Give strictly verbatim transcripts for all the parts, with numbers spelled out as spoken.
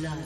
blood.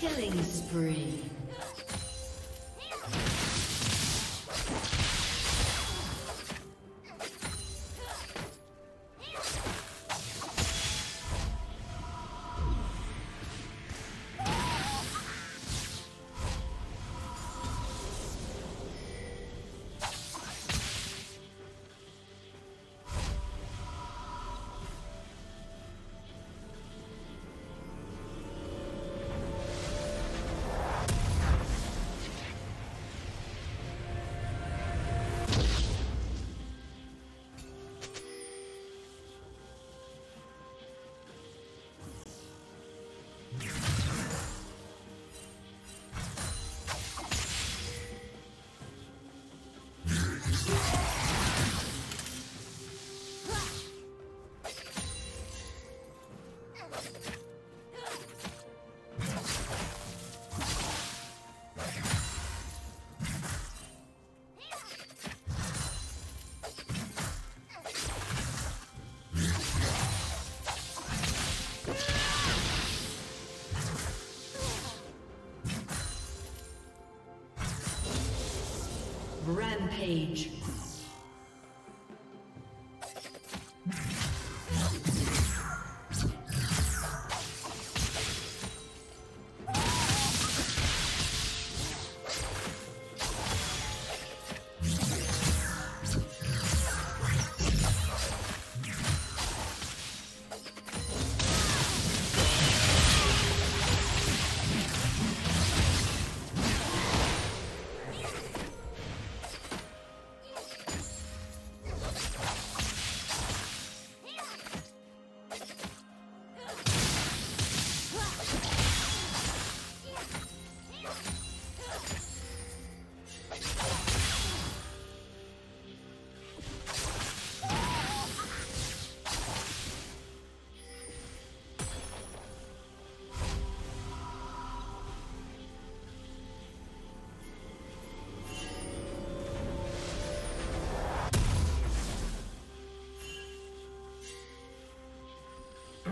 Killing spree. Rampage.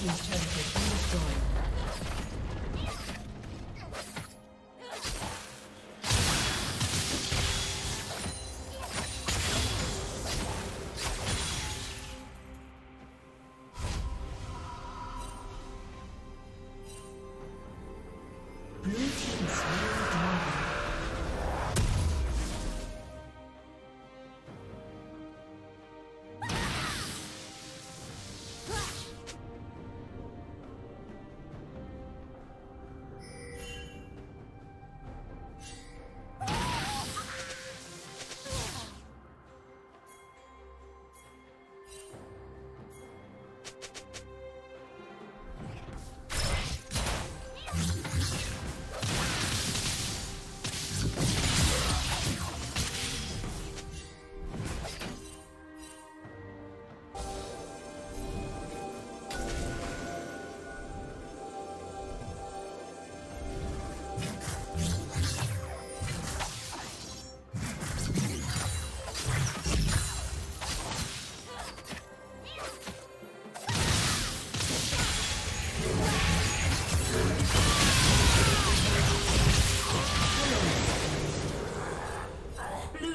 He's trying to destroy.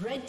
Red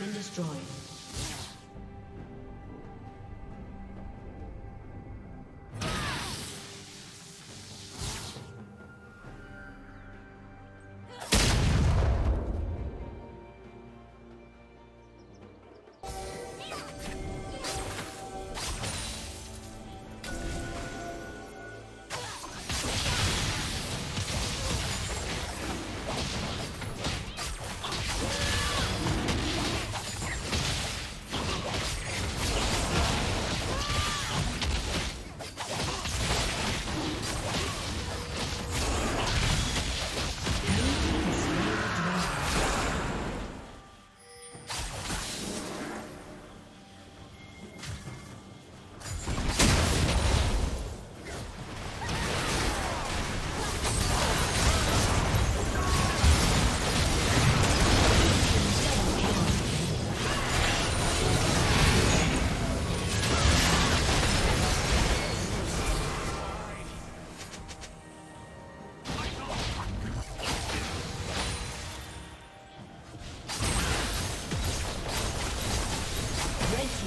Been destroyed.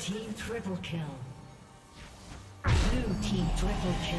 Team triple kill. Blue team triple kill.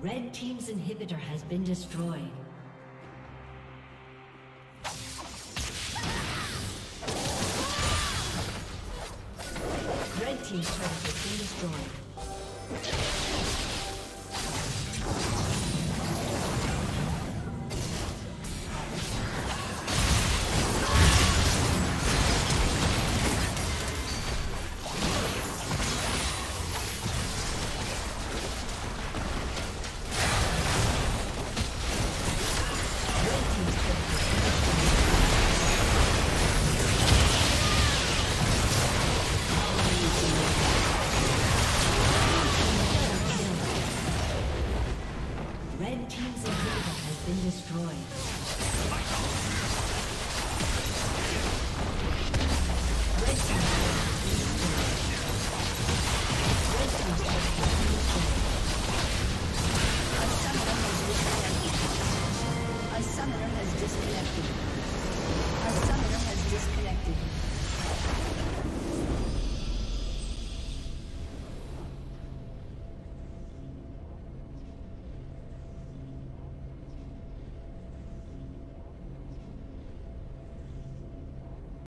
Red team's inhibitor has been destroyed. Red team's turret has been destroyed. Red team.